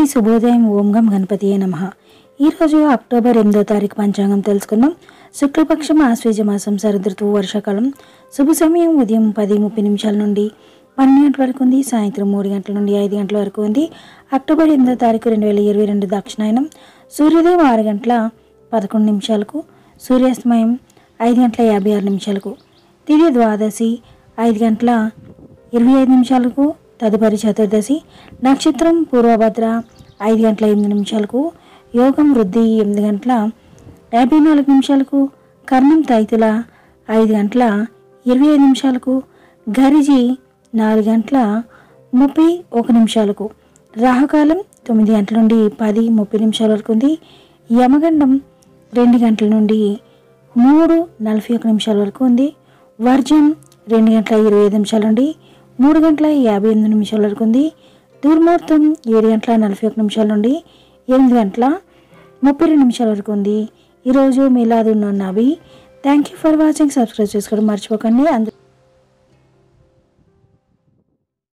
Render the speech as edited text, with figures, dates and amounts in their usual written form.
అందరికీ శుభోదయం. ఓం గం గణపతియే నమః. ఈరోజు అక్టోబర్ 8వ తారీఖు పంచాంగం తెలుసుకుందాం. శుక్లపక్షం ఆశ్వేజ మాసం శరదృతువు వర్షాకాలం. శుభ సమయం ఉదయం 10:30 నిమిషాల నుండి 12 వరకు ఉంది. సాయంత్రం 3 గంటల నుండి 5 గంటల వరకు ఉంది. అక్టోబర్ 8వ తారీఖు 2022 దక్షిణాయనం. సూర్యోదయం 6:11 నిమిషాలకు, సూర్యాస్తమయం 5:56 నిమిషాలకు. తిథి ద్వాదశి 5:25 నిమిషాలకు, తదుపరి చతుర్దశి. నక్షత్రం పూర్వభద్ర 5:08 నిమిషాలకు, యోగం వృద్ధి 8:54 నిమిషాలకు, కర్ణం తైతుల 5:25 నిమిషాలకు, గరిజి 4:31 నిమిషాలకు. రాహుకాలం 9 గంటల నుండి 10:30 నిమిషాల వరకు ఉంది. యమగండం 2 గంటల నుండి 3:41 నిమిషాల వరకు ఉంది. వర్జం 2:25 నిమిషాల నుండి 3:58 నిమిషాల వరకు ఉంది. దుర్ముహూర్తం 7:41 నిమిషాల నుండి 8:32 నిమిషాల వరకు ఉంది. ఈరోజు మీలాదు Nabi. Thank you for watching. Subscribe చేసుకోవడం మర్చిపోకండి.